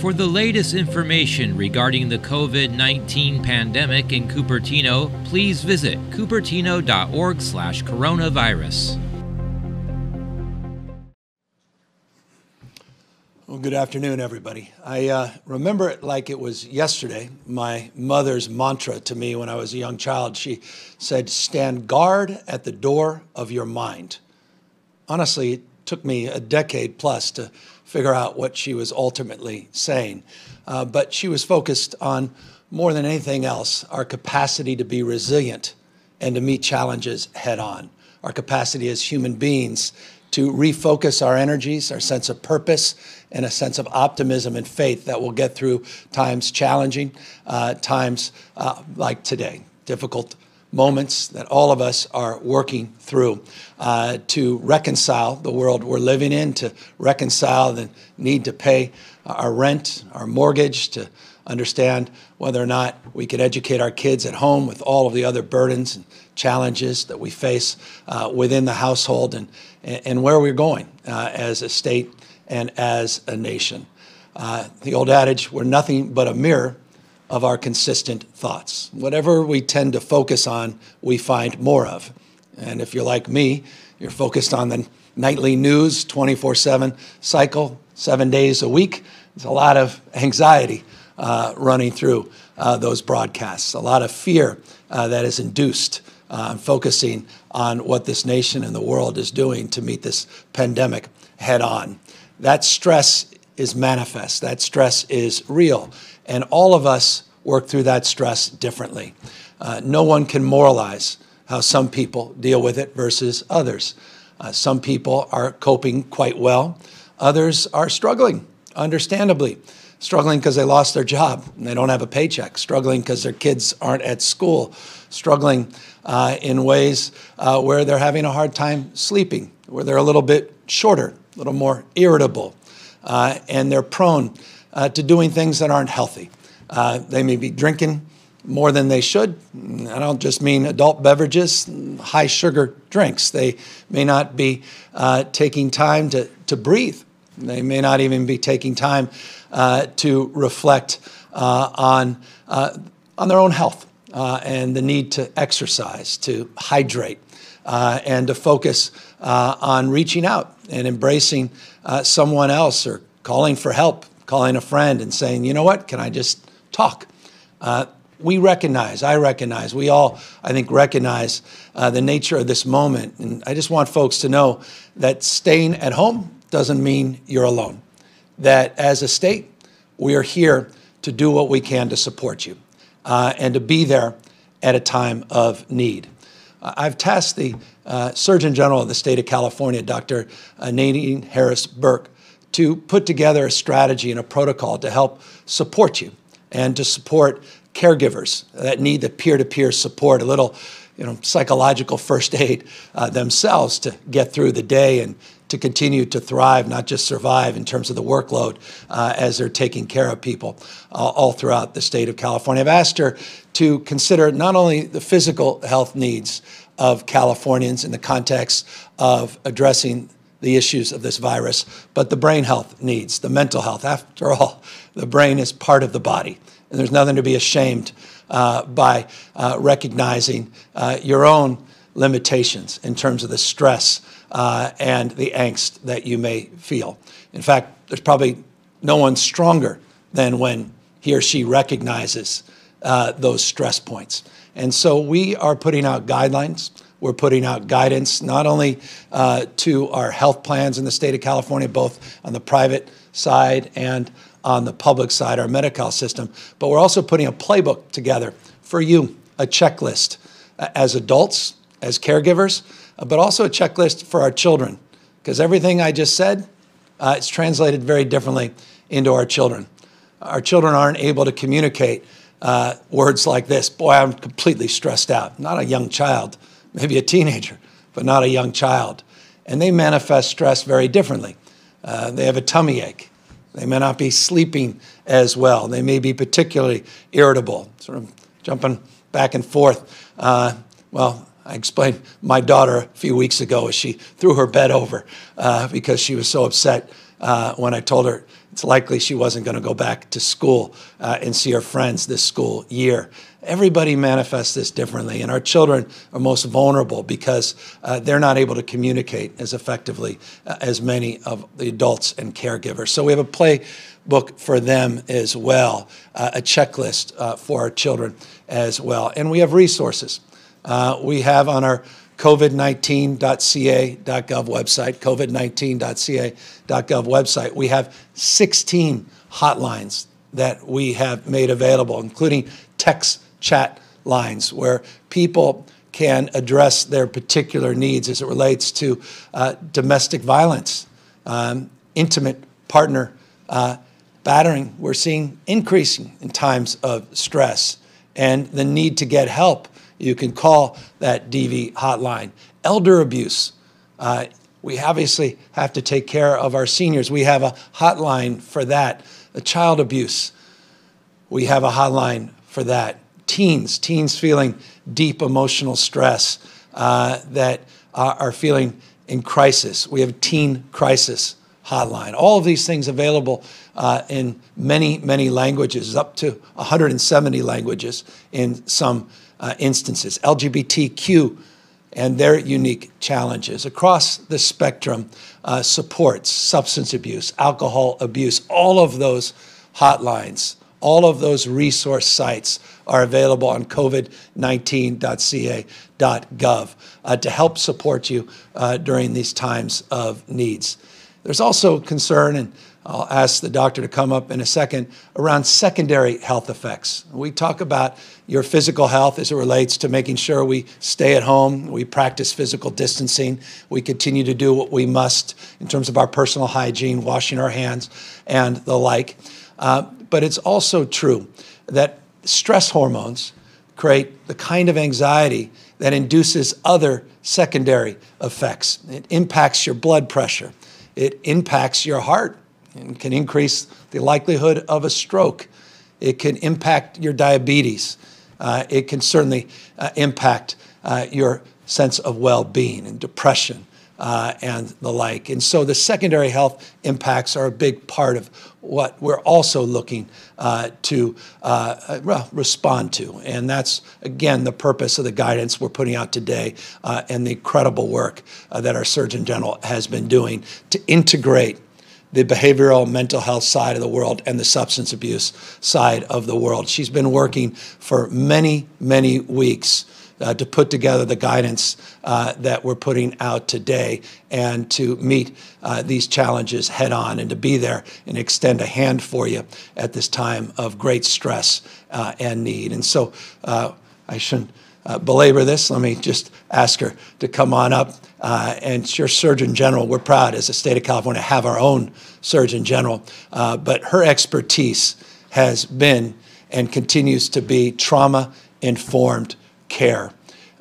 For the latest information regarding the COVID-19 pandemic in Cupertino, please visit cupertino.org/coronavirus. Well, good afternoon, everybody. I remember it like it was yesterday, my mother's mantra to me when I was a young child. She said, "Stand guard at the door of your mind." Honestly, it took me a decade plus to figure out what she was ultimately saying. But she was focused on, more than anything else, our capacity to be resilient and to meet challenges head on, our capacity as human beings to refocus our energies, our sense of purpose, and a sense of optimism and faith that we'll get through times challenging, times like today, difficult moments that all of us are working through to reconcile the world we're living in, to reconcile the need to pay our rent, our mortgage, to understand whether or not we could educate our kids at home with all of the other burdens and challenges that we face within the household and where we're going as a state and as a nation. The old adage, we're nothing but a mirror of our consistent thoughts. Whatever we tend to focus on, we find more of. And if you're like me, you're focused on the nightly news, 24/7 cycle, 7 days a week. There's a lot of anxiety running through those broadcasts, a lot of fear that is induced focusing on what this nation and the world is doing to meet this pandemic head on. That stress is manifest, that stress is real, and all of us work through that stress differently. No one can moralize how some people deal with it versus others. Some people are coping quite well, others are struggling, understandably. Struggling because they lost their job and they don't have a paycheck, struggling because their kids aren't at school, struggling in ways where they're having a hard time sleeping, where they're a little bit shorter, a little more irritable, and they're prone to doing things that aren't healthy. They may be drinking more than they should. I don't just mean adult beverages, high sugar drinks. They may not be taking time to breathe. They may not even be taking time to reflect on their own health and the need to exercise, to hydrate, and to focus on reaching out and embracing someone else or calling for help, calling a friend and saying, you know what, can I just talk? We recognize, we all, I think, recognize the nature of this moment. And I just want folks to know that staying at home doesn't mean you're alone. That as a state, we are here to do what we can to support you and to be there at a time of need. I've tasked the Surgeon General of the state of California, Dr. Nadine Harris Burke, to put together a strategy and a protocol to help support you and to support caregivers that need the peer-to-peer support, a little psychological first aid themselves to get through the day and to continue to thrive, not just survive in terms of the workload as they're taking care of people all throughout the state of California. I've asked her to consider not only the physical health needs of Californians in the context of addressing the issues of this virus, but the brain health needs, the mental health. After all, the brain is part of the body, and there's nothing to be ashamed by recognizing your own limitations in terms of the stress and the angst that you may feel. In fact, there's probably no one stronger than when he or she recognizes those stress points. And so we are putting out guidelines. We're putting out guidance not only to our health plans in the state of California, both on the private side and on the public side, our Medi-Cal system, but we're also putting a playbook together for you, a checklist as adults, as caregivers, but also a checklist for our children, because everything I just said, it's translated very differently into our children. Our children aren't able to communicate words like this. Boy, I'm completely stressed out. Not a young child, maybe a teenager, but not a young child. And they manifest stress very differently. They have a tummy ache. They may not be sleeping as well. They may be particularly irritable, sort of jumping back and forth. Well, I explained my daughter a few weeks ago as she threw her bed over because she was so upset when I told her It's likely she wasn't going to go back to school and see her friends this school year. Everybody manifests this differently, and our children are most vulnerable because they're not able to communicate as effectively as many of the adults and caregivers. So we have a playbook for them as well, a checklist for our children as well. And we have resources. We have on our COVID19.ca.gov website, COVID19.ca.gov website, we have 16 hotlines that we have made available, including text chat lines where people can address their particular needs as it relates to domestic violence, intimate partner battering. We're seeing increasing in times of stress and the need to get help. You can call that DV hotline. Elder abuse. We obviously have to take care of our seniors. We have a hotline for that. Child abuse. We have a hotline for that. Teens feeling deep emotional stress that are feeling in crisis. We have a teen crisis hotline. All of these things available in many, many languages, up to 170 languages in some instances, LGBTQ and their unique challenges across the spectrum, supports, substance abuse, alcohol abuse, all of those hotlines, all of those resource sites are available on covid19.ca.gov to help support you during these times of needs. There's also concern, and I'll ask the doctor to come up in a second, around secondary health effects. We talk about your physical health as it relates to making sure we stay at home, we practice physical distancing, we continue to do what we must in terms of our personal hygiene, washing our hands, and the like. But it's also true that stress hormones create the kind of anxiety that induces other secondary effects. It impacts your blood pressure. It impacts your heart and can increase the likelihood of a stroke. It can impact your diabetes. It can certainly impact your sense of well-being and depression and the like. And so the secondary health impacts are a big part of what we're also looking to respond to. And that's, again, the purpose of the guidance we're putting out today and the incredible work that our Surgeon General has been doing to integrate the behavioral mental health side of the world and the substance abuse side of the world. She's been working for many, many weeks to put together the guidance that we're putting out today and to meet these challenges head on and to be there and extend a hand for you at this time of great stress and need. And so I shouldn't belabor this. Let me just ask her to come on up. And your Surgeon General, we're proud as a state of California to have our own Surgeon General. But her expertise has been and continues to be trauma-informed care,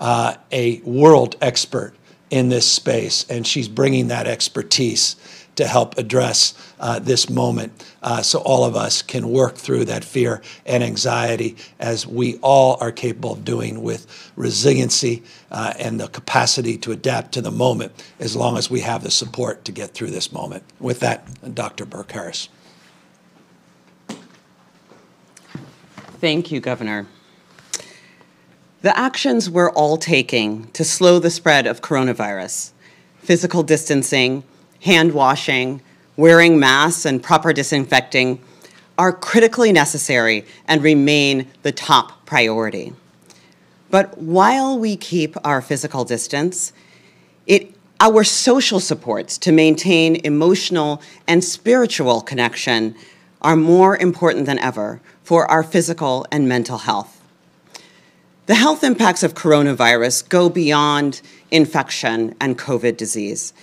a world expert in this space. And she's bringing that expertise to help address this moment so all of us can work through that fear and anxiety as we all are capable of doing with resiliency and the capacity to adapt to the moment as long as we have the support to get through this moment. With that, Dr. Burke Harris. Thank you, Governor. The actions we're all taking to slow the spread of coronavirus, physical distancing, hand washing, wearing masks, and proper disinfecting are critically necessary and remain the top priority. But while we keep our physical distance, our social supports to maintain emotional and spiritual connection are more important than ever for our physical and mental health. The health impacts of coronavirus go beyond infection and COVID disease.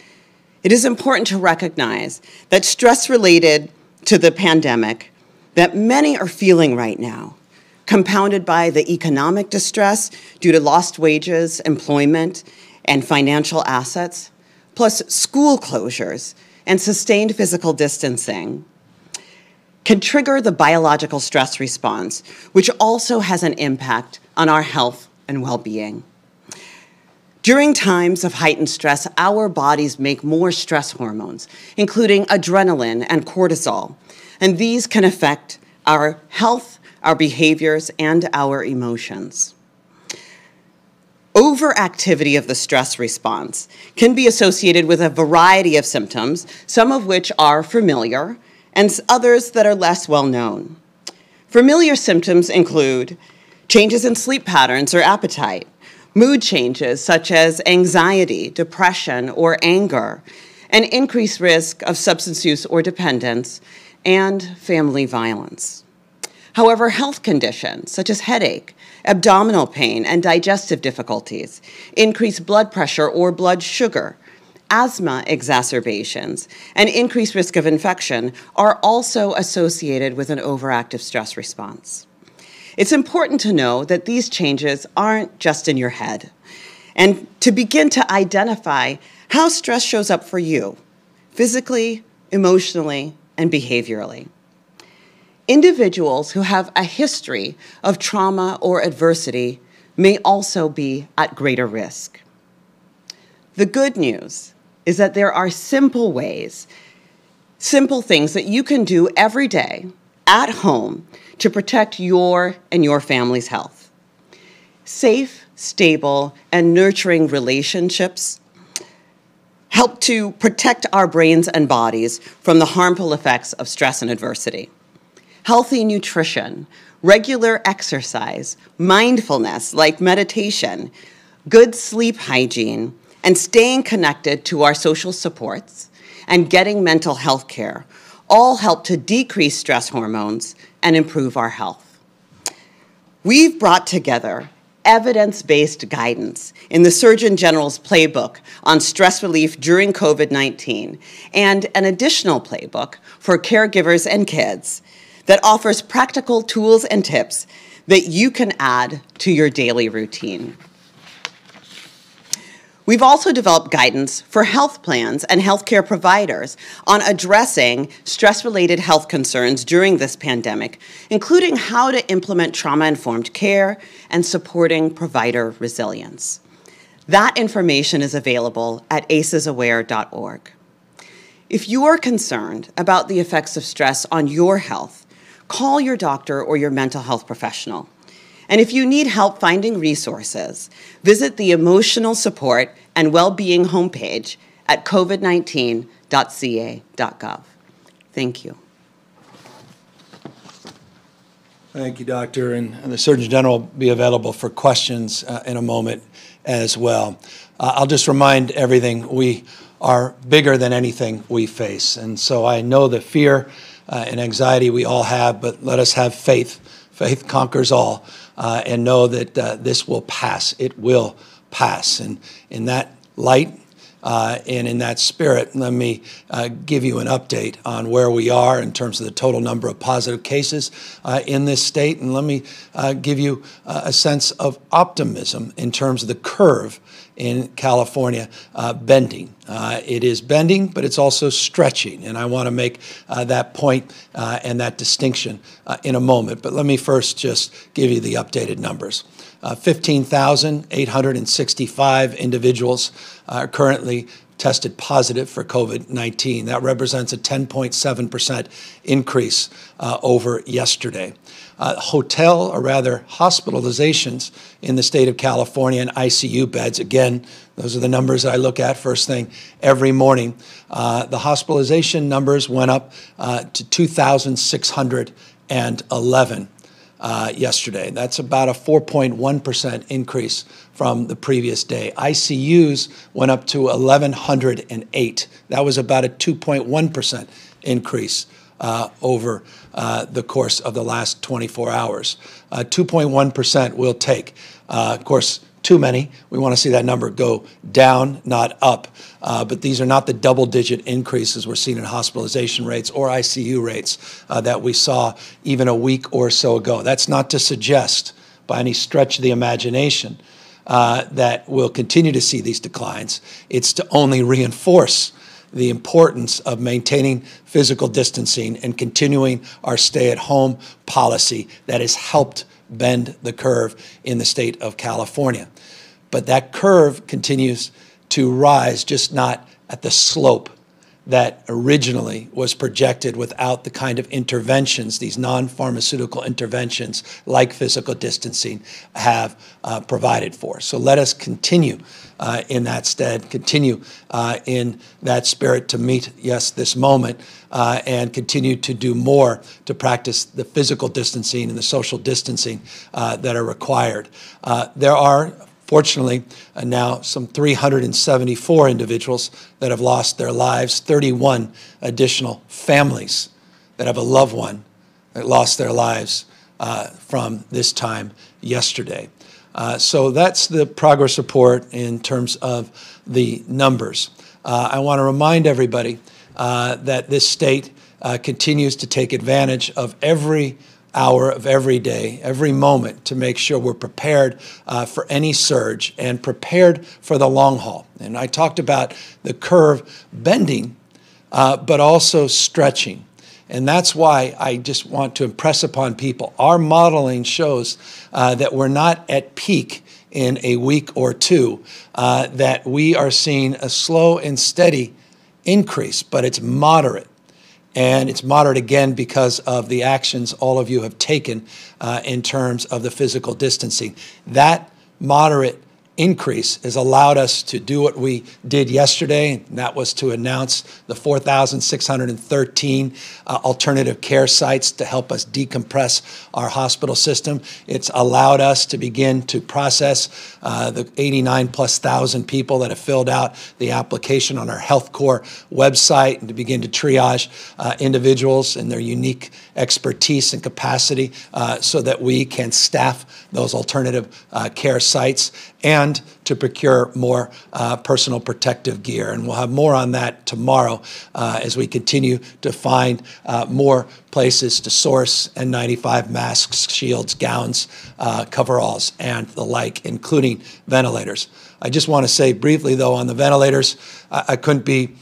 It is important to recognize that stress related to the pandemic that many are feeling right now, compounded by the economic distress due to lost wages, employment, and financial assets, plus school closures and sustained physical distancing, can trigger the biological stress response, which also has an impact on our health and well-being. During times of heightened stress, our bodies make more stress hormones, including adrenaline and cortisol, And these can affect our health, our behaviors, and our emotions. Overactivity of the stress response can be associated with a variety of symptoms, some of which are familiar and others that are less well known. Familiar symptoms include changes in sleep patterns or appetite, mood changes such as anxiety, depression, or anger, an increased risk of substance use or dependence, and family violence. However, health conditions such as headache, abdominal pain, and digestive difficulties, increased blood pressure or blood sugar, asthma exacerbations, and increased risk of infection are also associated with an overactive stress response. It's important to know that these changes aren't just in your head, and to begin to identify how stress shows up for you, physically, emotionally, and behaviorally. Individuals who have a history of trauma or adversity may also be at greater risk. The good news is that there are simple ways, simple things that you can do every day at home to protect your and your family's health. Safe, stable, and nurturing relationships help to protect our brains and bodies from the harmful effects of stress and adversity. Healthy nutrition, regular exercise, mindfulness like meditation, good sleep hygiene, and staying connected to our social supports and getting mental health care all help to decrease stress hormones and improve our health. We've brought together evidence-based guidance in the Surgeon General's playbook on stress relief during COVID-19 and an additional playbook for caregivers and kids that offers practical tools and tips that you can add to your daily routine. We've also developed guidance for health plans and healthcare providers on addressing stress-related health concerns during this pandemic, including how to implement trauma-informed care and supporting provider resilience. That information is available at acesaware.org. If you are concerned about the effects of stress on your health, call your doctor or your mental health professional. And if you need help finding resources, visit the Emotional Support and Wellbeing homepage at covid19.ca.gov. Thank you. Thank you, Doctor. And the Surgeon General will be available for questions in a moment as well. I'll just remind everything, we are bigger than anything we face. And so I know the fear and anxiety we all have, but let us have faith. Faith conquers all, and know that this will pass. It will pass. And in that light and in that spirit, let me give you an update on where we are in terms of the total number of positive cases in this state. And let me give you a sense of optimism in terms of the curve in California bending. It is bending, but it's also stretching, and I want to make that point and that distinction in a moment. But let me first just give you the updated numbers. 15,865 individuals are currently tested positive for COVID-19. That represents a 10.7% increase over yesterday. Hospitalizations in the state of California and ICU beds, again, those are the numbers I look at first thing every morning. The hospitalization numbers went up to 2,611 yesterday. That's about a 4.1% increase from the previous day. ICUs went up to 1,108. That was about a 2.1% increase over the course of the last 24 hours. 2.1% we'll take. Of course, too many. We want to see that number go down, not up. But these are not the double-digit increases we're seeing in hospitalization rates or ICU rates that we saw even a week or so ago. That's not to suggest by any stretch of the imagination that we'll continue to see these declines. It's to only reinforce the importance of maintaining physical distancing and continuing our stay-at-home policy that has helped bend the curve in the state of California. But that curve continues to rise, just not at the slope that originally was projected without the kind of interventions, these non-pharmaceutical interventions like physical distancing have provided for. So let us continue in that stead, continue in that spirit to meet, yes, this moment, and continue to do more to practice the physical distancing and the social distancing that are required. There are, fortunately, now some 374 individuals that have lost their lives, 31 additional families that have a loved one that lost their lives from this time yesterday. So that's the progress report in terms of the numbers. I want to remind everybody that this state continues to take advantage of every hour of every day, every moment, to make sure we're prepared for any surge and prepared for the long haul. And I talked about the curve bending, but also stretching. And that's why I just want to impress upon people, our modeling shows that we're not at peak in a week or two, that we are seeing a slow and steady increase, but it's moderate. And it's moderate again because of the actions all of you have taken in terms of the physical distancing. That moderate increase has allowed us to do what we did yesterday, and that was to announce the 4,613 alternative care sites to help us decompress our hospital system. It's allowed us to begin to process the 89,000+ people that have filled out the application on our HealthCore website, and to begin to triage individuals and their unique expertise and capacity so that we can staff those alternative care sites, and to procure more personal protective gear. And we'll have more on that tomorrow as we continue to find more places to source N95 masks, shields, gowns, coveralls, and the like, including ventilators. I just want to say briefly, though, on the ventilators, I couldn't be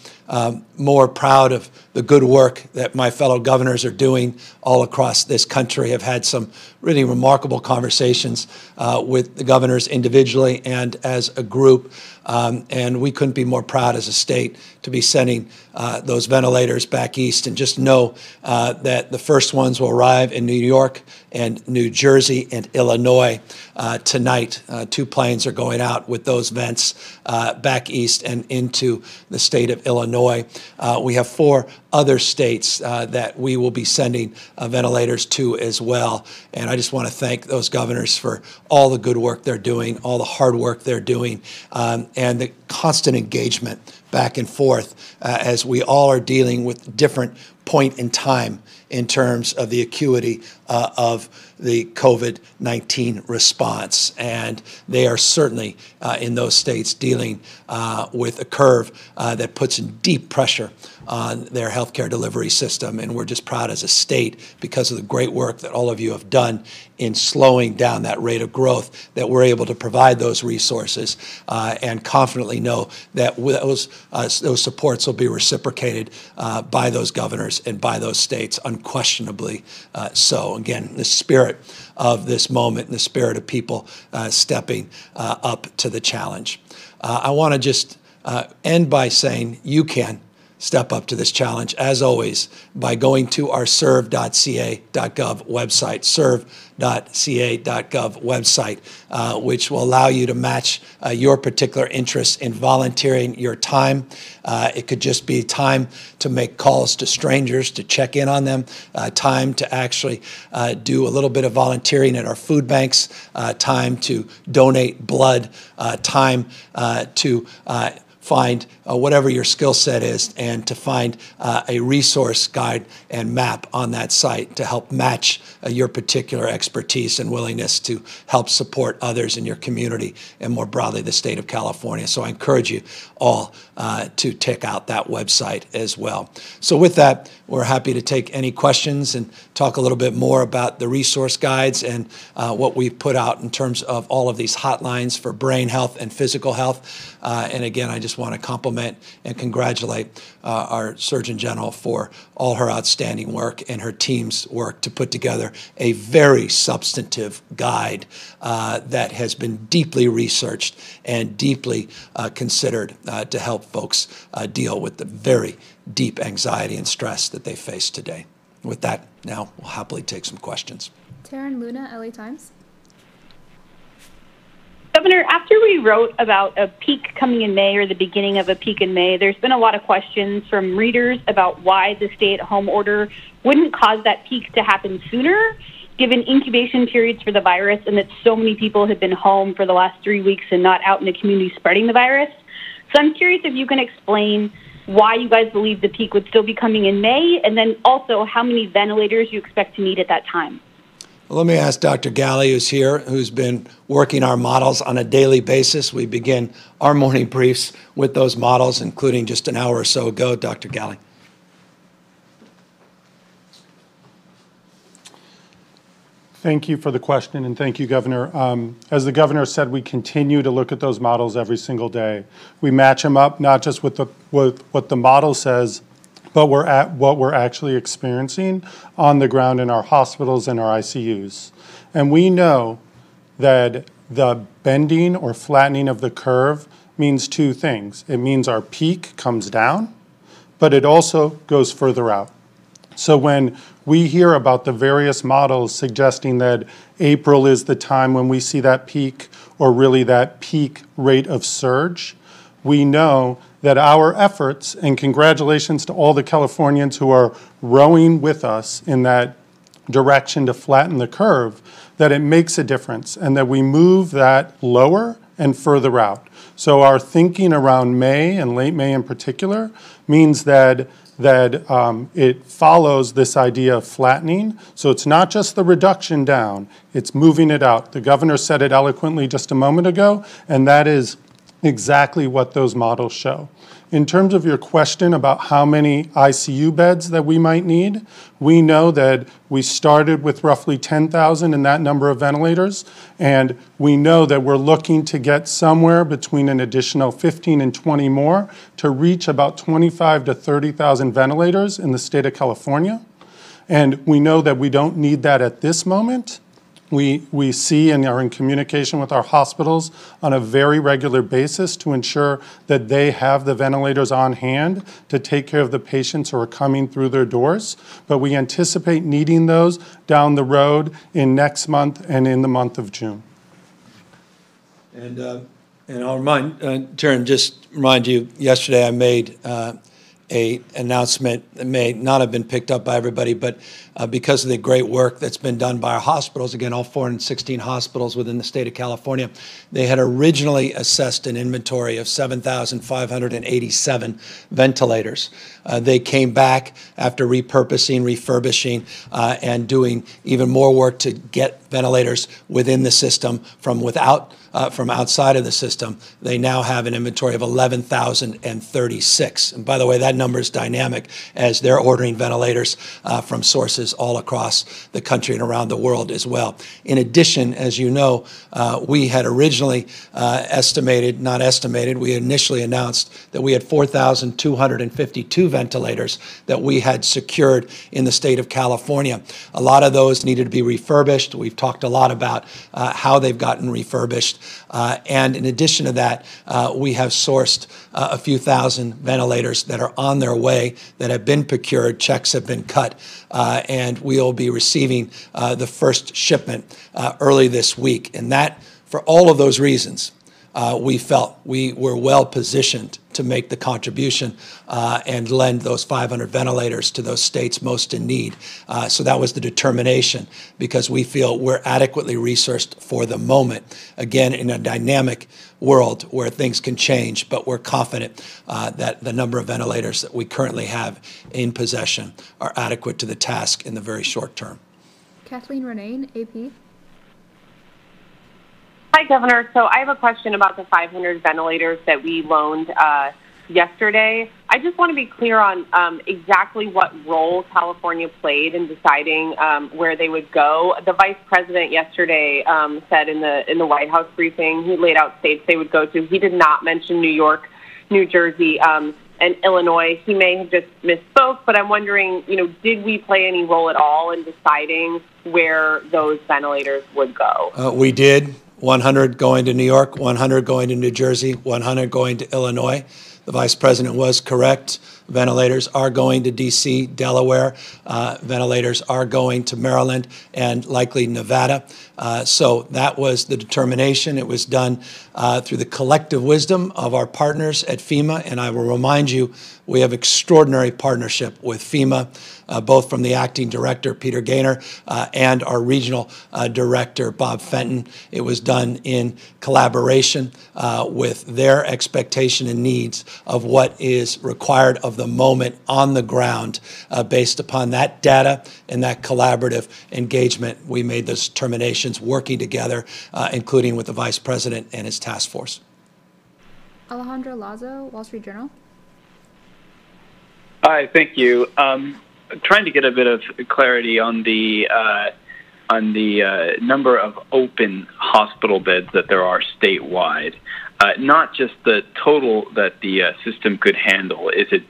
more proud of the good work that my fellow governors are doing all across this country. I've had some really remarkable conversations with the governors individually and as a group, and we couldn't be more proud as a state to be sending those ventilators back east. And just know that the first ones will arrive in New York and New Jersey and Illinois tonight. Two planes are going out with those vents back east and into the state of Illinois. We have 4 other states that we will be sending ventilators to as well. And I just want to thank those governors for all the good work they're doing, all the hard work they're doing, and the constant engagement back and forth as we all are dealing with different point in time in terms of the acuity of the COVID-19 response. And they are certainly in those states dealing with a curve that puts deep pressure on their healthcare delivery system. And we're just proud as a state, because of the great work that all of you have done in slowing down that rate of growth, that we're able to provide those resources and confidently know that those supports will be reciprocated by those governors and by those states, unquestionably so. Again, the spirit of this moment and the spirit of people stepping up to the challenge. I want to just end by saying you can step up to this challenge, as always, by going to our serve.ca.gov website, serve.ca.gov website, which will allow you to match your particular interest in volunteering your time. It could just be time to make calls to strangers, to check in on them, time to actually do a little bit of volunteering at our food banks, time to donate blood, time to find whatever your skill set is, and to find a resource guide and map on that site to help match your particular expertise and willingness to help support others in your community and more broadly the state of California. So I encourage you all to check out that website as well. So with that, we're happy to take any questions and talk a little bit more about the resource guides and what we've put out in terms of all of these hotlines for brain health and physical health. And again, I just want to compliment and congratulate our Surgeon General for all her outstanding work and her team's work to put together a very substantive guide that has been deeply researched and deeply considered to help folks deal with the very deep anxiety and stress that they face today. With that, now we'll happily take some questions. Taryn Luna, LA Times. Governor, after we wrote about a peak coming in May or the beginning of a peak in May, there's been a lot of questions from readers about why the stay-at-home order wouldn't cause that peak to happen sooner, given incubation periods for the virus and that so many people have been home for the last 3 weeks and not out in the community spreading the virus. So I'm curious if you can explain why you guys believe the peak would still be coming in May, and then also how many ventilators you expect to need at that time. Let me ask Dr. Galley, who's here, who's been working our models on a daily basis. We begin our morning briefs with those models, including just an hour or so ago. Dr. Galley. Thank you for the question, and thank you, Governor. As the Governor said, we continue to look at those models every single day. We match them up not just with what the model says, but we're at what we're actually experiencing on the ground in our hospitals and our ICUs. And we know that the bending or flattening of the curve means two things. It means our peak comes down, but it also goes further out. So when we hear about the various models suggesting that April is the time when we see that peak, or really that peak rate of surge, we know that our efforts, and congratulations to all the Californians who are rowing with us in that direction to flatten the curve, that it makes a difference and that we move that lower and further out. So our thinking around May and late May in particular means that it follows this idea of flattening. So it's not just the reduction down, it's moving it out. The Governor said it eloquently just a moment ago, and that is exactly what those models show. In terms of your question about how many ICU beds that we might need, we know that we started with roughly 10,000 in that number of ventilators, and we know that we're looking to get somewhere between an additional 15 and 20 more to reach about 25 to 30,000 ventilators in the state of California. And we know that we don't need that at this moment. We see and are in communication with our hospitals on a very regular basis to ensure that they have the ventilators on hand to take care of the patients who are coming through their doors. But we anticipate needing those down the road in next month and in the month of June. And I'll remind, Taryn, just remind you, yesterday I made an announcement that may not have been picked up by everybody, but because of the great work that's been done by our hospitals, again, all 416 hospitals within the state of California, they had originally assessed an inventory of 7,587 ventilators. They came back after repurposing, refurbishing, and doing even more work to get ventilators within the system from outside of the system. They now have an inventory of 11,036. And by the way, that number is dynamic as they're ordering ventilators from sources all across the country and around the world as well. In addition, as you know, we had originally we initially announced that we had 4,252 ventilators that we had secured in the state of California. A lot of those needed to be refurbished. We've talked a lot about how they've gotten refurbished. And in addition to that, we have sourced a few thousand ventilators that are on their way, that have been procured, checks have been cut, and we'll be receiving the first shipment early this week. And that, for all of those reasons, we felt we were well positioned to make the contribution and lend those 500 ventilators to those states most in need. So that was the determination, because we feel we're adequately resourced for the moment, again, in a dynamic world where things can change, but we're confident that the number of ventilators that we currently have in possession are adequate to the task in the very short term. Kathleen Renane, AP. Hi, Governor. So I have a question about the 500 ventilators that we loaned yesterday. I just want to be clear on exactly what role California played in deciding where they would go. The Vice President yesterday said in the White House briefing, he laid out states they would go to. He did not mention New York, New Jersey, and Illinois. He may have just misspoke, but I'm wondering, you know, did we play any role at all in deciding where those ventilators would go? We did. 100 going to New York, 100 going to New Jersey, 100 going to Illinois. The Vice President was correct. Ventilators are going to D.C., Delaware. Ventilators are going to Maryland and likely Nevada. So that was the determination. It was done through the collective wisdom of our partners at FEMA. And I will remind you, we have extraordinary partnership with FEMA, both from the acting director, Peter Gaynor, and our regional director, Bob Fenton. It was done in collaboration with their expectation and needs of what is required of the moment on the ground. Based upon that data and that collaborative engagement, we made those determinations working together, including with the Vice President and his task force. Alejandro Lazo, Wall Street Journal. Hi, thank you. Trying to get a bit of clarity on the number of open hospital beds that there are statewide. Not just the total that the system could handle. Is it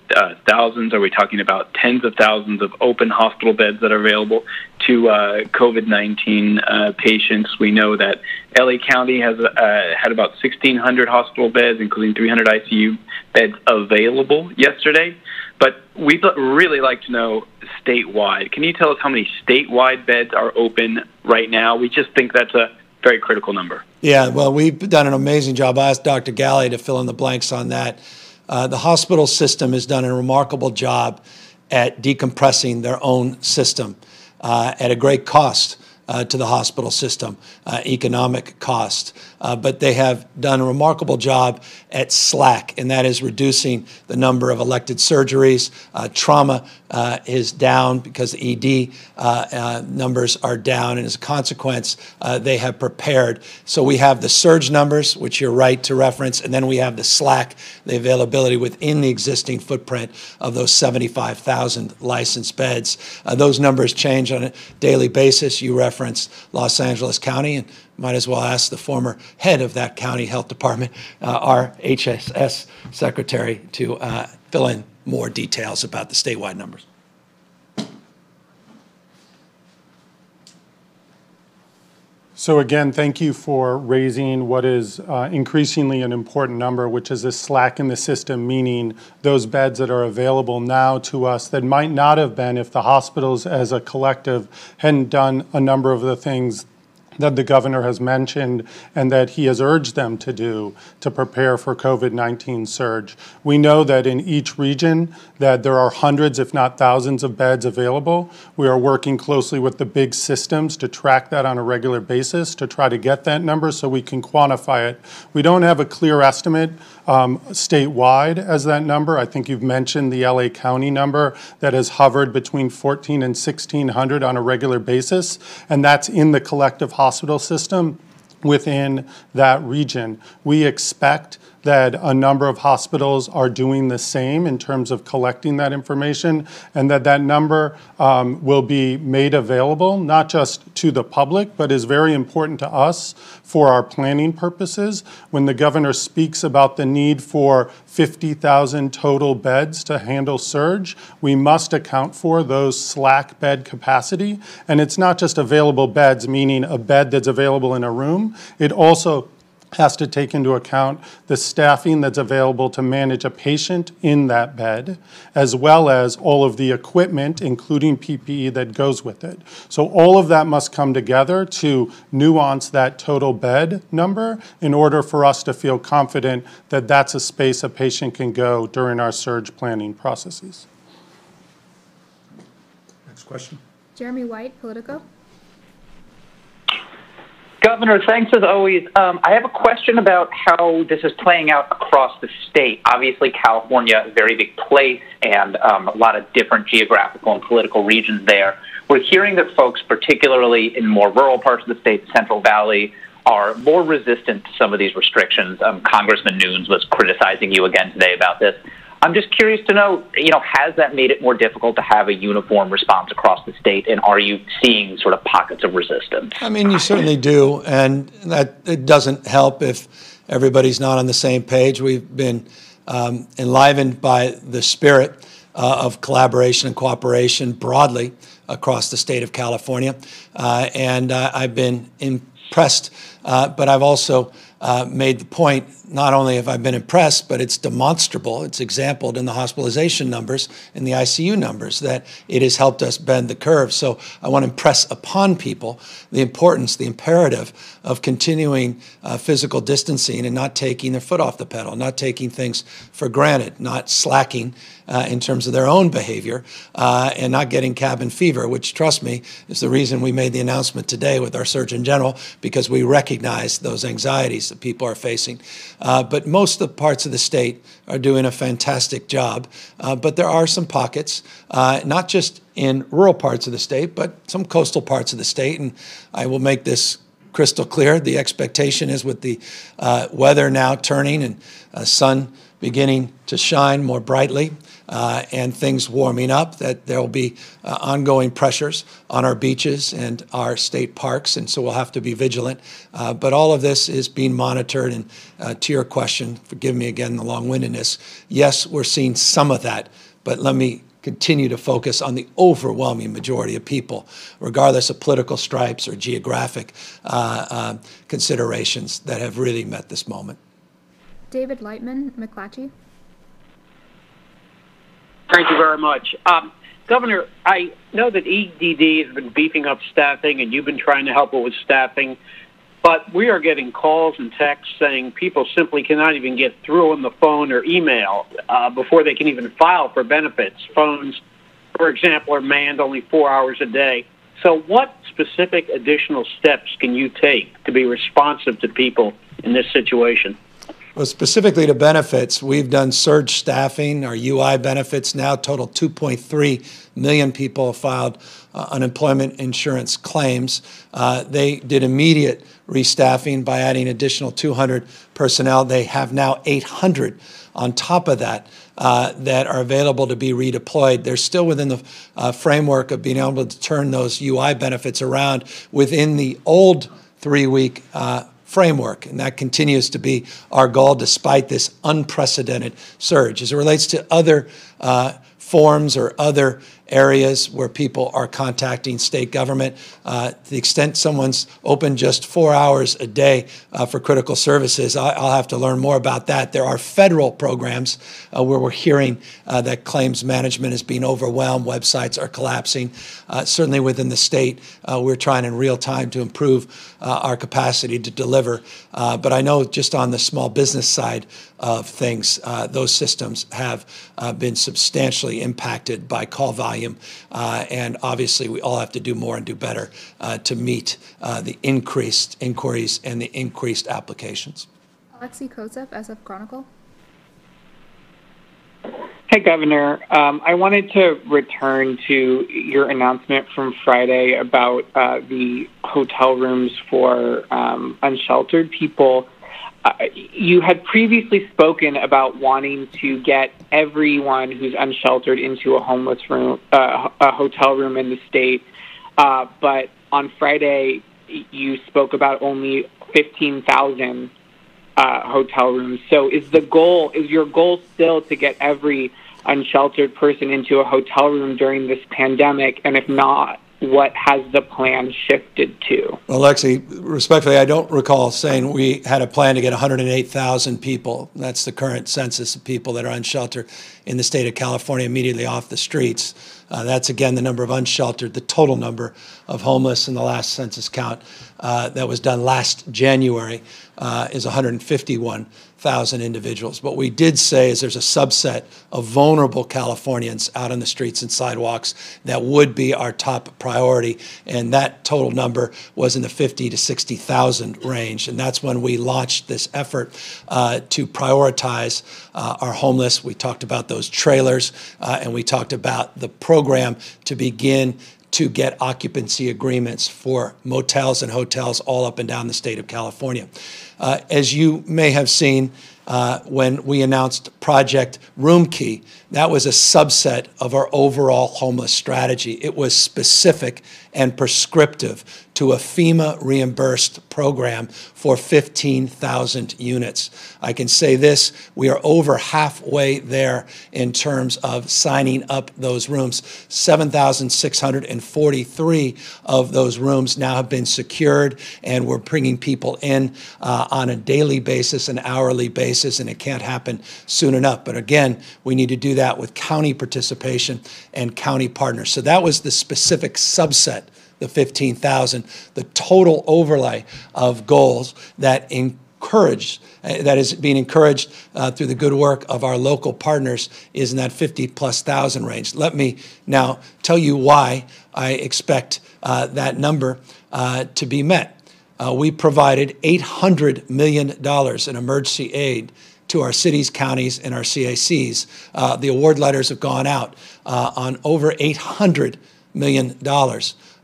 thousands? Are we talking about tens of thousands of open hospital beds that are available to COVID-19 patients? We know that LA County has had about 1,600 hospital beds, including 300 ICU beds available yesterday. But we'd really like to know statewide. Can you tell us how many statewide beds are open right now? We just think that's a very critical number. Yeah, well, we've done an amazing job. I asked Dr. Galley to fill in the blanks on that. The hospital system has done a remarkable job at decompressing their own system at a great cost to the hospital system, economic cost. But they have done a remarkable job at slack, and that is reducing the number of elected surgeries. Trauma is down because the ED numbers are down, and as a consequence, they have prepared. So we have the surge numbers, which you're right to reference, and then we have the slack, the availability within the existing footprint of those 75,000 licensed beds. Those numbers change on a daily basis. You reference Los Angeles County, and might as well ask the former head of that county health department, our HHS secretary, to fill in more details about the statewide numbers. So again, thank you for raising what is increasingly an important number, which is a slack in the system, meaning those beds that are available now to us that might not have been if the hospitals as a collective hadn't done a number of the things that the governor has mentioned and that he has urged them to do to prepare for COVID-19 surge. We know that in each region that there are hundreds, if not thousands, of beds available. We are working closely with the big systems to track that on a regular basis to try to get that number so we can quantify it. We don't have a clear estimate statewide as that number. I think you've mentioned the LA County number that has hovered between 14 and 1,600 on a regular basis, and that's in the collective hospital system within that region. We expect that a number of hospitals are doing the same in terms of collecting that information, and that that number will be made available, not just to the public, but is very important to us for our planning purposes. When the governor speaks about the need for 50,000 total beds to handle surge, we must account for those slack bed capacity. And it's not just available beds, meaning a bed that's available in a room. It also has to take into account the staffing that's available to manage a patient in that bed, as well as all of the equipment, including PPE, that goes with it. So all of that must come together to nuance that total bed number in order for us to feel confident that that's a space a patient can go during our surge planning processes. Next question. Jeremy White, Politico. Governor, thanks as always. I have a question about how this is playing out across the state. Obviously, California is a very big place and a lot of different geographical and political regions there. We're hearing that folks, particularly in more rural parts of the state, the Central Valley, are more resistant to some of these restrictions. Congressman Nunes was criticizing you again today about this. I'm just curious to know, has that made it more difficult to have a uniform response across the state, and are you seeing sort of pockets of resistance? I mean, you certainly do, and that it doesn't help if everybody's not on the same page. We've been enlivened by the spirit of collaboration and cooperation broadly across the state of California, and I've been impressed, but I've also made the point, not only have I been impressed, but it's demonstrable, it's exemplified in the hospitalization numbers and the ICU numbers, that it has helped us bend the curve. So I want to impress upon people the importance, the imperative of continuing physical distancing and not taking their foot off the pedal, not taking things for granted, not slacking in terms of their own behavior, and not getting cabin fever, which, trust me, is the reason we made the announcement today with our Surgeon General, because we recognize those anxieties that people are facing. But most of the parts of the state are doing a fantastic job. But there are some pockets, not just in rural parts of the state, but some coastal parts of the state. And I will make this crystal clear. The expectation is, with the weather now turning and sun beginning to shine more brightly, and things warming up, that there will be ongoing pressures on our beaches and our state parks, and so we'll have to be vigilant. But all of this is being monitored, and to your question, forgive me again the long-windedness, yes, we're seeing some of that, but let me continue to focus on the overwhelming majority of people, regardless of political stripes or geographic considerations, that have really met this moment. David Lightman, McClatchy. Thank you very much. Governor, I know that EDD has been beefing up staffing, and you've been trying to help it with staffing, but we are getting calls and texts saying people simply cannot even get through on the phone or email before they can even file for benefits. Phones, for example, are manned only 4 hours a day. So what specific additional steps can you take to be responsive to people in this situation? Well, specifically to benefits, we've done surge staffing. Our UI benefits now total 2.3 million people filed unemployment insurance claims. They did immediate restaffing by adding additional 200 personnel. They have now 800 on top of that that are available to be redeployed. They're still within the framework of being able to turn those UI benefits around within the old three-week framework, and that continues to be our goal despite this unprecedented surge. As it relates to other forms or other areas where people are contacting state government, to the extent someone's open just 4 hours a day for critical services, I'll have to learn more about that. There are federal programs where we're hearing that claims management is being overwhelmed, websites are collapsing. Certainly within the state, we're trying in real time to improve our capacity to deliver. But I know just on the small business side of things, those systems have been substantially impacted by call volume. And obviously, we all have to do more and do better to meet the increased inquiries and the increased applications. Alexei Kozef, SF Chronicle. Hey, Governor. I wanted to return to your announcement from Friday about the hotel rooms for unsheltered people. You had previously spoken about wanting to get everyone who's unsheltered into a homeless room, a hotel room in the state. But on Friday, you spoke about only 15,000 hotel rooms. So is your goal still to get every unsheltered person into a hotel room during this pandemic? And if not, what has the plan shifted to? Well, Alexei, respectfully, I don't recall saying we had a plan to get 108,000 people. That's the current census of people that are unsheltered in the state of California, immediately off the streets. That's, again, the number of unsheltered, the total number of homeless in the last census count that was done last January is 151,000 individuals. What we did say is there's a subset of vulnerable Californians out on the streets and sidewalks that would be our top priority, and that total number was in the 50 to 60,000 range, and that's when we launched this effort to prioritize our homeless. We talked about those trailers, and we talked about the program to begin to get occupancy agreements for motels and hotels all up and down the state of California. As you may have seen when we announced Project Roomkey, That was a subset of our overall homeless strategy. It was specific and prescriptive to a FEMA reimbursed program for 15,000 units. I can say this, we are over halfway there in terms of signing up those rooms. 7,643 of those rooms now have been secured, and we're bringing people in on a daily basis, an hourly basis, and it can't happen soon enough. But again, we need to do that with county participation and county partners. So that was the specific subset, the 15,000, the total overlay of goals that encouraged, that is being encouraged through the good work of our local partners, is in that 50,000+ range. Let me now tell you why I expect that number to be met. We provided $800 million in emergency aid to our cities, counties, and our CACs. The award letters have gone out on over $800 million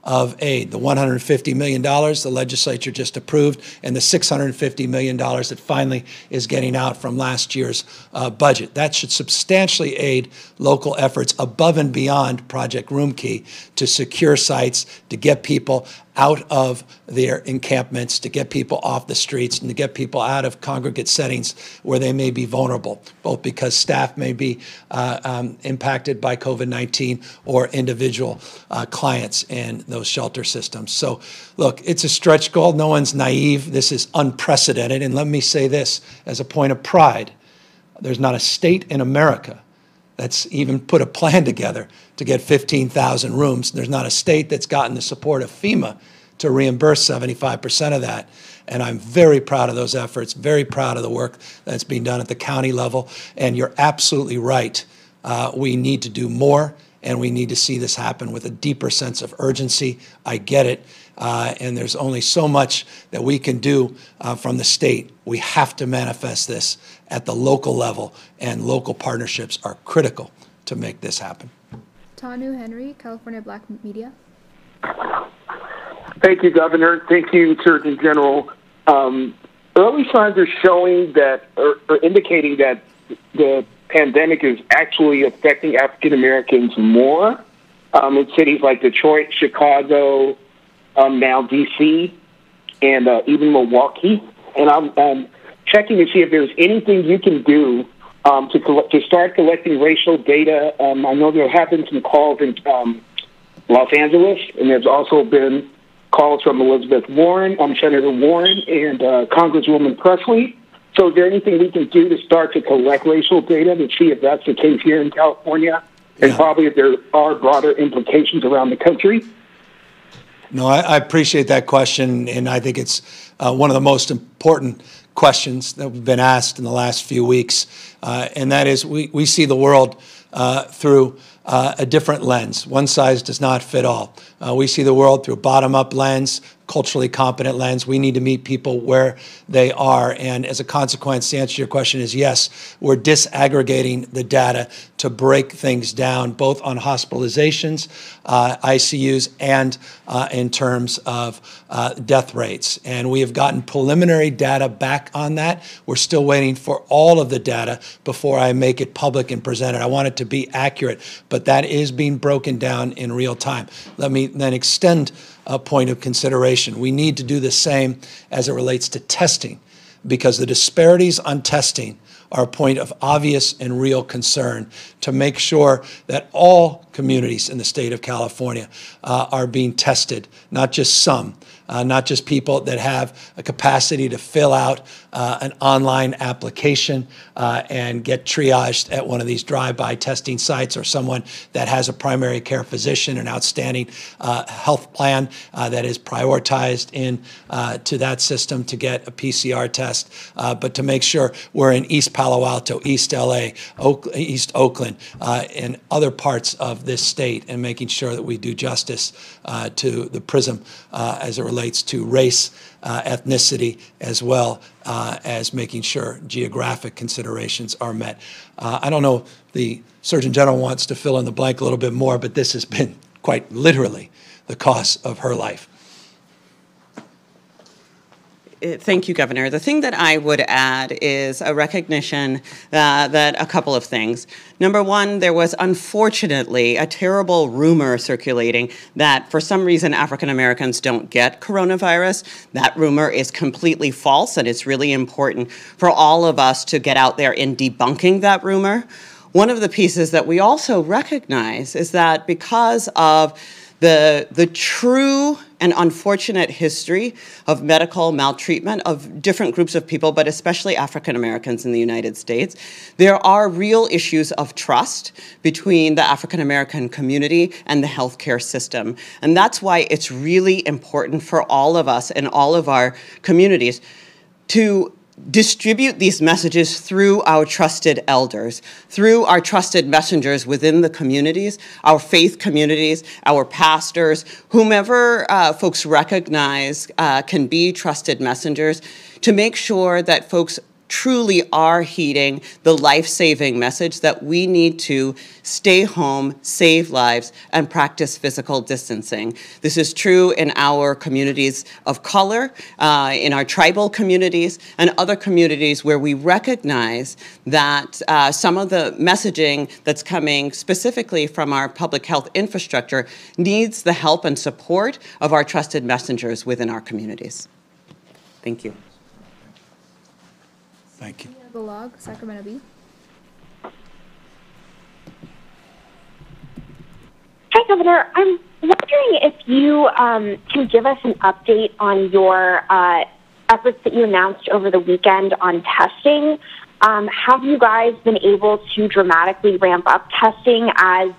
of aid. The $150 million the legislature just approved, and the $650 million that finally is getting out from last year's budget. That should substantially aid local efforts above and beyond Project Roomkey to secure sites, to get people out of their encampments, to get people off the streets, and to get people out of congregate settings where they may be vulnerable, both because staff may be impacted by COVID-19 or individual clients in those shelter systems. So look, it's a stretch goal. No one's naive. This is unprecedented. And let me say this as a point of pride. There's not a state in America that's even put a plan together to get 15,000 rooms. There's not a state that's gotten the support of FEMA to reimburse 75% of that. And I'm very proud of those efforts, very proud of the work that's being done at the county level. And you're absolutely right. We need to do more, and we need to see this happen with a deeper sense of urgency. I get it. And there's only so much that we can do from the state. We have to manifest this at the local level, and local partnerships are critical to make this happen. Tanu Henry, California Black Media. Thank you, Governor. Thank you, Surgeon General. Early signs are showing that, or indicating that the pandemic is actually affecting African Americans more in cities like Detroit, Chicago, now D.C., and even Milwaukee. And I'm checking to see if there's anything you can do to start collecting racial data. I know there have been some calls in Los Angeles, and there's also been calls from Elizabeth Warren, Senator Warren, and Congresswoman Presley. So is there anything we can do to start to collect racial data to see if that's the case here in California, and probably if there are broader implications around the country? No, I appreciate that question, and I think it's one of the most important questions that we've been asked in the last few weeks, and that is we see the world through a different lens. One size does not fit all. We see the world through a bottom-up lens, culturally competent lens. We need to meet people where they are, and as a consequence, the answer to your question is yes, we're disaggregating the data to break things down, both on hospitalizations, ICUs, and in terms of death rates. And we have gotten preliminary data back on that. We're still waiting for all of the data before I make it public and present it. I want it to be accurate, but that is being broken down in real time. Let me then extend a point of consideration. We need to do the same as it relates to testing, because the disparities on testing are a point of obvious and real concern, to make sure that all communities in the state of California are being tested, not just some, not just people that have a capacity to fill out an online application and get triaged at one of these drive-by testing sites, or someone that has a primary care physician, an outstanding health plan that is prioritized in to that system to get a PCR test, but to make sure we're in East Palo Alto, East LA, East Oakland, and other parts of this state, and making sure that we do justice to the prism as it relates to race, ethnicity, as well as making sure geographic considerations are met. I don't know, the Surgeon General wants to fill in the blank a little bit more, but this has been quite literally the cost of her life. Thank you, Governor. The thing that I would add is a recognition that a couple of things. Number one, there was unfortunately a terrible rumor circulating that for some reason African Americans don't get coronavirus. That rumor is completely false, and it's really important for all of us to get out there in debunking that rumor. One of the pieces that we also recognize is that because of the true and unfortunate history of medical maltreatment of different groups of people, but especially African Americans in the United States, there are real issues of trust between the African American community and the healthcare system. And that's why it's really important for all of us and all of our communities to distribute these messages through our trusted elders, through our trusted messengers within the communities, our faith communities, our pastors, whomever folks recognize can be trusted messengers, to make sure that folks truly are heeding the life-saving message that we need to stay home, save lives, and practice physical distancing. This is true in our communities of color, in our tribal communities, and other communities where we recognize that some of the messaging that's coming specifically from our public health infrastructure needs the help and support of our trusted messengers within our communities. Thank you. Thank you. We have a log, Sacramento Bee. Hi, Governor. I'm wondering if you can give us an update on your efforts that you announced over the weekend on testing. Have you guys been able to dramatically ramp up testing as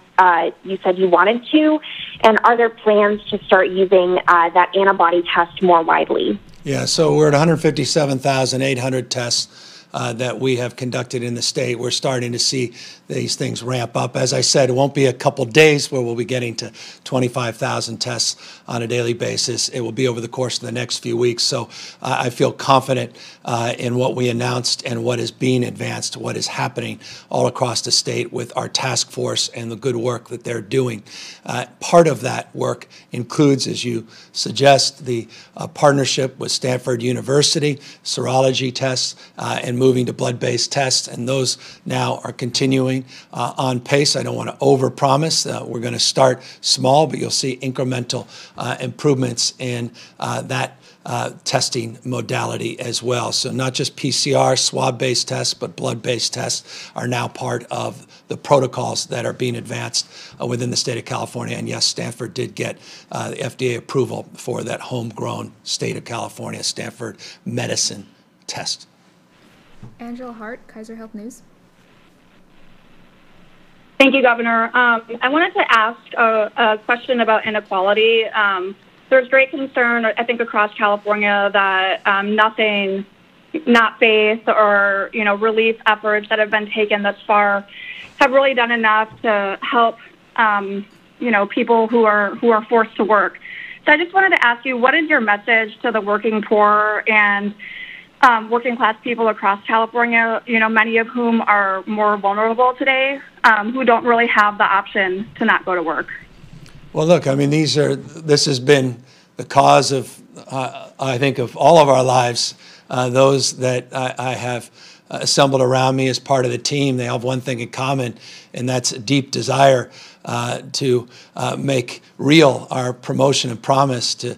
you said you wanted to? And are there plans to start using that antibody test more widely? Yeah, so we're at 157,800 tests that we have conducted in the state. We're starting to see these things ramp up. As I said, it won't be a couple days where we'll be getting to 25,000 tests on a daily basis. It will be over the course of the next few weeks. So I feel confident in what we announced and what is being advanced, what is happening all across the state with our task force and the good work that they're doing. Part of that work includes, as you suggest, the partnership with Stanford University, serology tests, and moving to blood-based tests. And those now are continuing on pace. I don't want to overpromise. We're going to start small, but you'll see incremental improvements in that testing modality as well. So not just PCR, swab-based tests, but blood-based tests are now part of the protocols that are being advanced within the state of California. And yes, Stanford did get the FDA approval for that homegrown state of California Stanford medicine test. Angela Hart, Kaiser Health News. Thank you, Governor. I wanted to ask a question about inequality. There's great concern, I think, across California that nothing, not faith or, you know, relief efforts that have been taken thus far have really done enough to help, you know, people who are forced to work. So I just wanted to ask you, what is your message to the working poor and working class people across California, you know, many of whom are more vulnerable today, who don't really have the option to not go to work? Well, look, I mean, this has been the cause of, I think, of all of our lives. Those that I have assembled around me as part of the team, they have one thing in common, and that's a deep desire to make real our promotion and promise to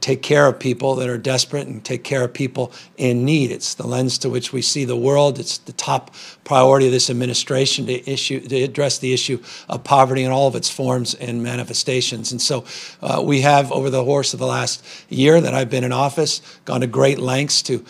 take care of people that are desperate and take care of people in need. It's the lens to which we see the world. It's the top priority of this administration to address the issue of poverty in all of its forms and manifestations. And so we have, over the course of the last year that I've been in office, gone to great lengths to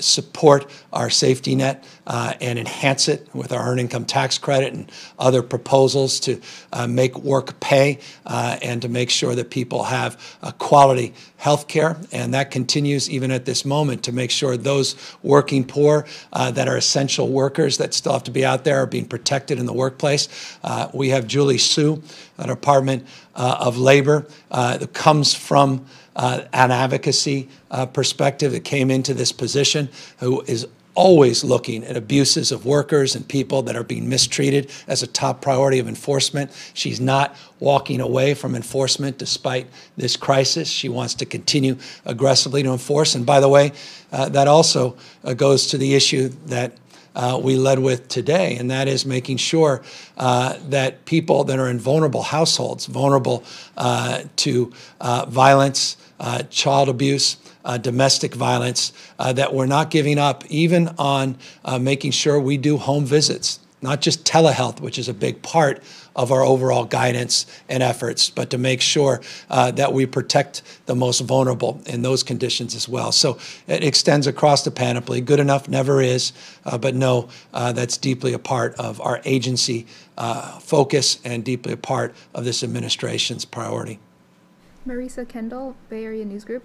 support our safety net and enhance it with our earned income tax credit and other proposals to make work pay and to make sure that people have a quality health care, and that continues even at this moment to make sure those working poor that are essential workers that still have to be out there are being protected in the workplace. We have Julie Hsu, our Department of Labor, that comes from an advocacy perspective, that came into this position, who is always looking at abuses of workers and people that are being mistreated as a top priority of enforcement. She's not walking away from enforcement despite this crisis. She wants to continue aggressively to enforce. And by the way, that also goes to the issue that we led with today, and that is making sure that people that are in vulnerable households, vulnerable to violence, child abuse, domestic violence, that we're not giving up even on making sure we do home visits, not just telehealth, which is a big part of our overall guidance and efforts, but to make sure that we protect the most vulnerable in those conditions as well. So it extends across the panoply. Good enough never is, but no, that's deeply a part of our agency focus and deeply a part of this administration's priority. Marisa Kendall, Bay Area News Group.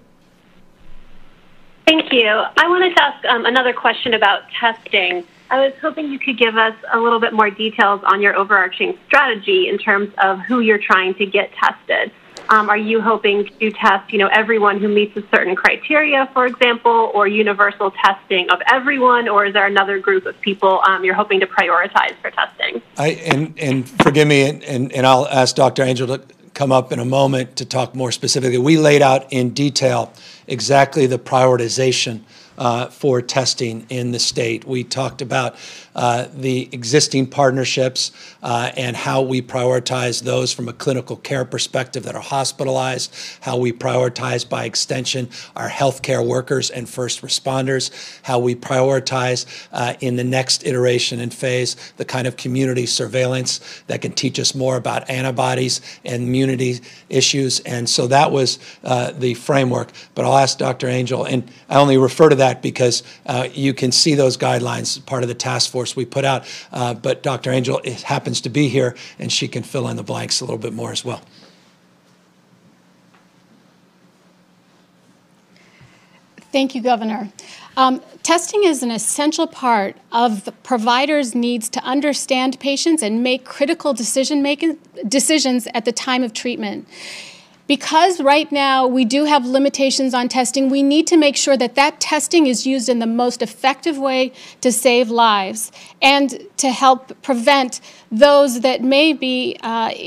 Thank you. I wanted to ask another question about testing. I was hoping you could give us a little bit more details on your overarching strategy in terms of who you're trying to get tested. Are you hoping to test, everyone who meets a certain criteria, for example, or universal testing of everyone, or is there another group of people you're hoping to prioritize for testing? And forgive me, and I'll ask Dr. Angel to come up in a moment to talk more specifically. We laid out in detail exactly the prioritization for testing in the state. We talked about the existing partnerships and how we prioritize those from a clinical care perspective that are hospitalized, how we prioritize by extension our healthcare workers and first responders, how we prioritize in the next iteration and phase the kind of community surveillance that can teach us more about antibodies and immunity issues. And so that was the framework. But I'll ask Dr. Angel, and I only refer to that because you can see those guidelines, part of the task force we put out. But Dr. Angel happens to be here, and she can fill in the blanks a little bit more as well. Thank you, Governor. Testing is an essential part of the provider's needs to understand patients and make critical decisions at the time of treatment. Because right now we do have limitations on testing, we need to make sure that that testing is used in the most effective way to save lives and to help prevent those that may be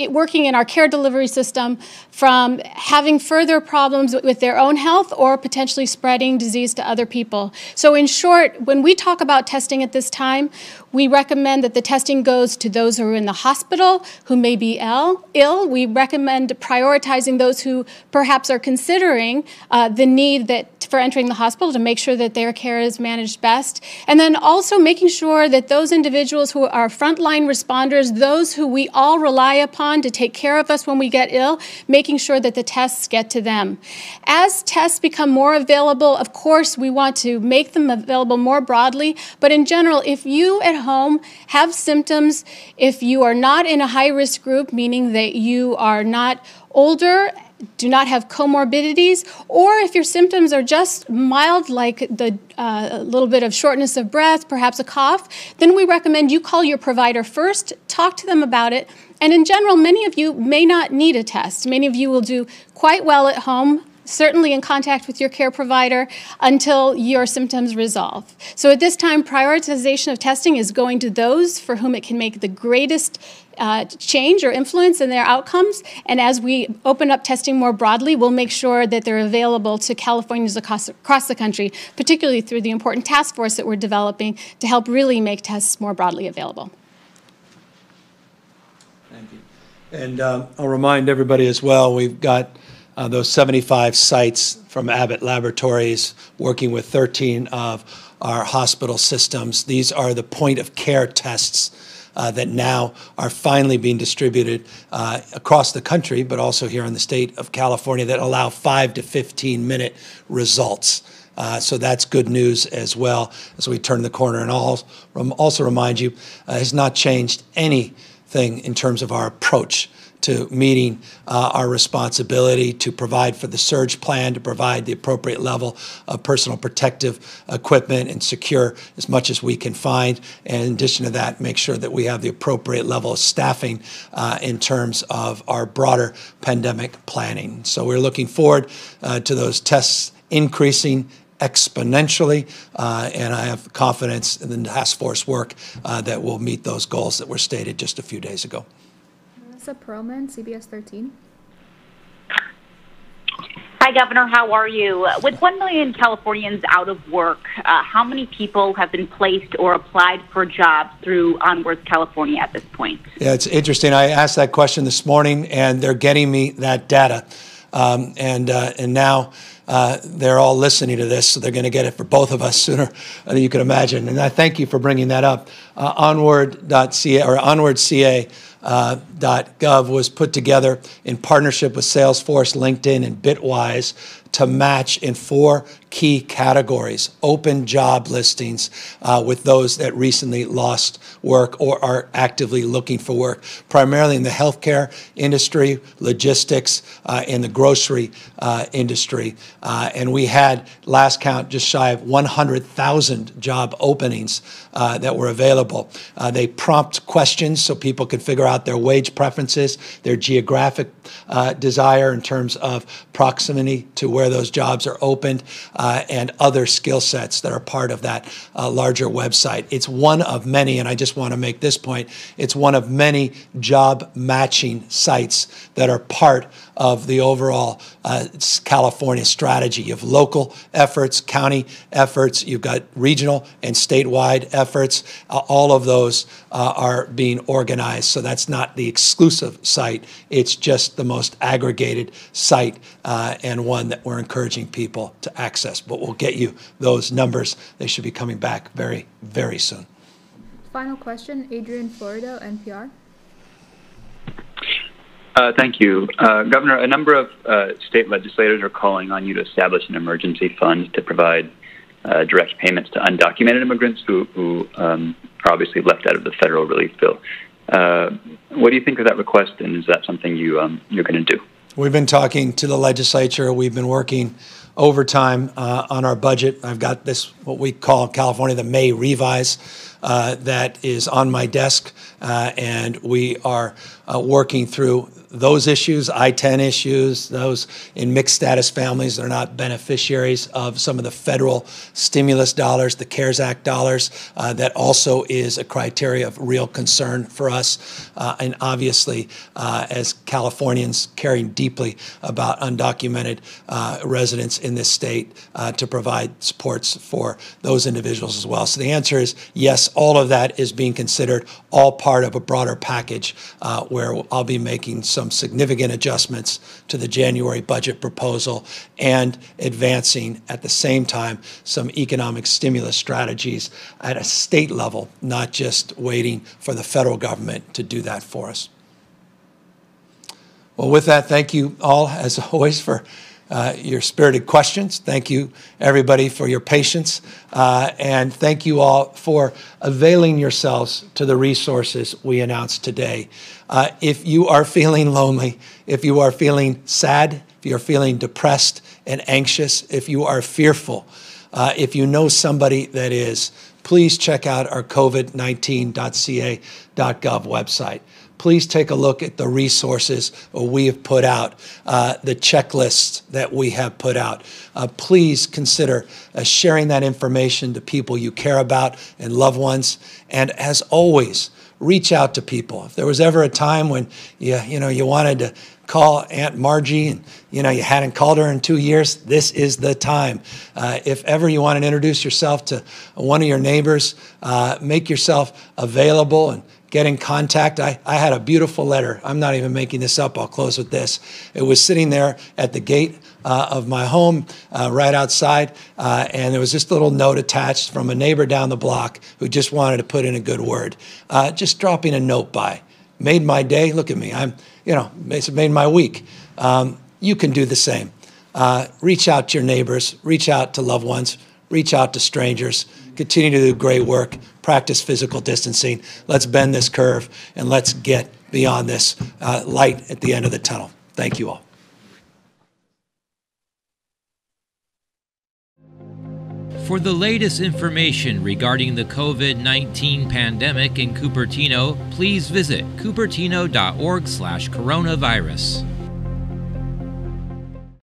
working in our care delivery system from having further problems with their own health or potentially spreading disease to other people. So in short, when we talk about testing at this time, we recommend that the testing goes to those who are in the hospital, who may be ill. We recommend prioritizing those who perhaps are considering the need for entering the hospital to make sure that their care is managed best. And then also making sure that those individuals who are frontline responders, those who we all rely upon to take care of us when we get ill, making sure that the tests get to them. As tests become more available, of course, we want to make them available more broadly. But in general, if you at home have symptoms, if you are not in a high-risk group, meaning that you are not older, do not have comorbidities, or if your symptoms are just mild, like the little bit of shortness of breath, perhaps a cough, then we recommend you call your provider first, talk to them about it, and in general, many of you may not need a test. Many of you will do quite well at home, certainly in contact with your care provider until your symptoms resolve. So at this time, prioritization of testing is going to those for whom it can make the greatest change or influence in their outcomes. And as we open up testing more broadly, we'll make sure that they're available to Californians across the country, particularly through the important task force that we're developing to help really make tests more broadly available. Thank you. And I'll remind everybody as well, we've got those 75 sites from Abbott Laboratories working with 13 of our hospital systems. These are the point of care tests that now are finally being distributed across the country, but also here in the state of California, that allow 5- to 15-minute results. So that's good news as well as we turn the corner. And I'll also remind you, it has not changed anything in terms of our approach to meeting our responsibility to provide for the surge plan, to provide the appropriate level of personal protective equipment and secure as much as we can find. And in addition to that, make sure that we have the appropriate level of staffing in terms of our broader pandemic planning. So we're looking forward to those tests increasing exponentially, and I have confidence in the task force work that will meet those goals that were stated just a few days ago. Melissa Perlman, CBS 13. Hi, Governor. How are you? With 1 million Californians out of work, how many people have been placed or applied for jobs through Onward California at this point? Yeah, it's interesting. I asked that question this morning, and they're getting me that data. And now they're all listening to this, so they're going to get it for both of us sooner than you can imagine. And I thank you for bringing that up. Onward.ca or onward.ca.gov was put together in partnership with Salesforce, LinkedIn, and Bitwise to match in 4 key categories, open job listings with those that recently lost work or are actively looking for work, primarily in the healthcare industry, logistics, and the grocery industry. And we had, last count, just shy of 100,000 job openings that were available. They prompt questions so people could figure out their wage preferences, their geographic desire in terms of proximity to where those jobs are opened, and other skill sets that are part of that larger website. It's one of many, and I just want to make this point, it's one of many job matching sites that are part of the overall California strategy. You have local efforts, county efforts, you've got regional and statewide efforts. All of those are being organized, so that's not the exclusive site. It's just the most aggregated site and one that we're encouraging people to access. But we'll get you those numbers. They should be coming back very, very soon. Final question, Adrian Florido, NPR. Thank you. Governor, a number of state legislators are calling on you to establish an emergency fund to provide direct payments to undocumented immigrants who are obviously left out of the federal relief bill. What do you think of that request, and is that something you're going to do? We've been talking to the legislature. We've been working overtime on our budget. I've got this, what we call in California, the May revise that is on my desk, and we are working through those issues, I-10 issues, those in mixed status families that are not beneficiaries of some of the federal stimulus dollars, the CARES Act dollars. That also is a criteria of real concern for us. And obviously, as Californians, caring deeply about undocumented residents in this state to provide supports for those individuals as well. So the answer is yes, all of that is being considered, all part of a broader package where I'll be making some significant adjustments to the January budget proposal and advancing at the same time some economic stimulus strategies at a state level, not just waiting for the federal government to do that for us. Well, with that, thank you all, as always, for your spirited questions. Thank you, everybody, for your patience. And thank you all for availing yourselves to the resources we announced today. If you are feeling lonely, if you are feeling sad, if you're feeling depressed and anxious, if you are fearful, if you know somebody that is, please check out our COVID19.ca.gov website. Please take a look at the resources we have put out, the checklists that we have put out. Please consider sharing that information to people you care about and loved ones. And as always, reach out to people. If there was ever a time when you wanted to call Aunt Margie and you hadn't called her in 2 years, this is the time. If ever you want to introduce yourself to one of your neighbors, make yourself available and get in contact. I had a beautiful letter. I'm not even making this up. I'll close with this. It was sitting there at the gate of my home, right outside, and there was just a little note attached from a neighbor down the block who just wanted to put in a good word. Just dropping a note by made my day. Look at me. It's made my week. You can do the same. Reach out to your neighbors. Reach out to loved ones. Reach out to strangers. Continue to do great work. Practice physical distancing. Let's bend this curve, and let's get beyond this light at the end of the tunnel. Thank you all. For the latest information regarding the COVID-19 pandemic in Cupertino, please visit cupertino.org/coronavirus.